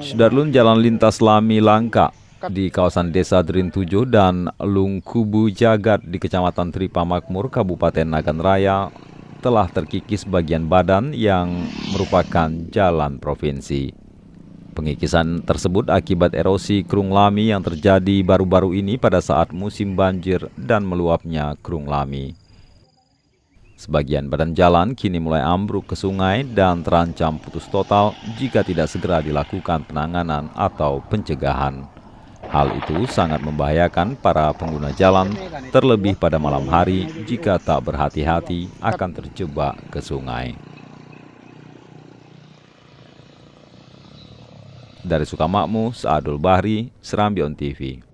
Sudarlun, jalan lintas Lami Langka di kawasan Desa Drien Tujoh dan Lungkubu Jagat di Kecamatan Tripa Makmur, Kabupaten Nagan Raya telah terkikis bagian badan yang merupakan jalan provinsi. Pengikisan tersebut akibat erosi Krueng Lamie yang terjadi baru-baru ini pada saat musim banjir dan meluapnya Krueng Lamie. Sebagian badan jalan kini mulai ambruk ke sungai dan terancam putus total jika tidak segera dilakukan penanganan atau pencegahan. Hal itu sangat membahayakan para pengguna jalan, terlebih pada malam hari jika tak berhati-hati akan terjebak ke sungai. Dari Suka Makmue, Saadul Bahri, Serambi On TV.